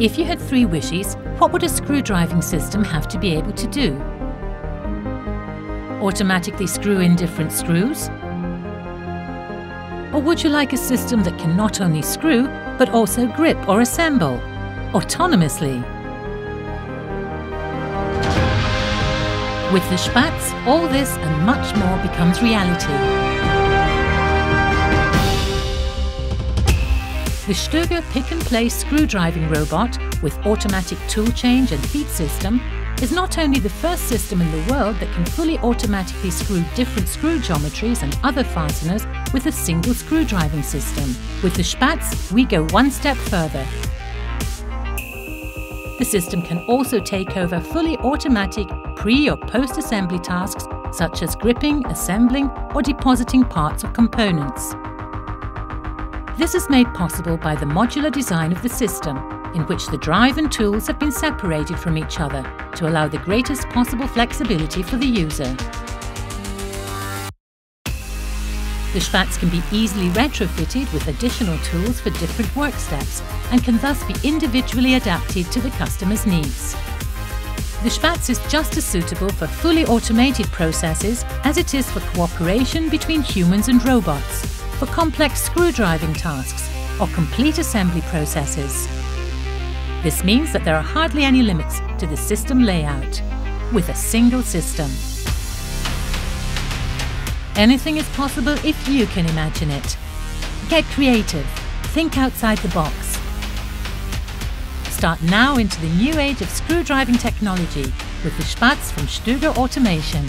If you had three wishes, what would a screwdriving system have to be able to do? Automatically screw in different screws? Or would you like a system that can not only screw, but also grip or assemble, autonomously? With the Spatz, all this and much more becomes reality. The Stöger pick-and-place screwdriving robot with automatic tool change and feed system is not only the first system in the world that can fully automatically screw different screw geometries and other fasteners with a single screwdriving system. With the Spatz, we go one step further. The system can also take over fully automatic pre- or post-assembly tasks such as gripping, assembling, or depositing parts or components. This is made possible by the modular design of the system, in which the drive and tools have been separated from each other to allow the greatest possible flexibility for the user. The Spatz can be easily retrofitted with additional tools for different work steps and can thus be individually adapted to the customer's needs. The Spatz is just as suitable for fully automated processes as it is for cooperation between humans and robots, for complex screwdriving tasks or complete assembly processes. This means that there are hardly any limits to the system layout with a single system. Anything is possible if you can imagine it. Get creative, think outside the box. Start now into the new age of screwdriving technology with the Spatz from Stöger Automation.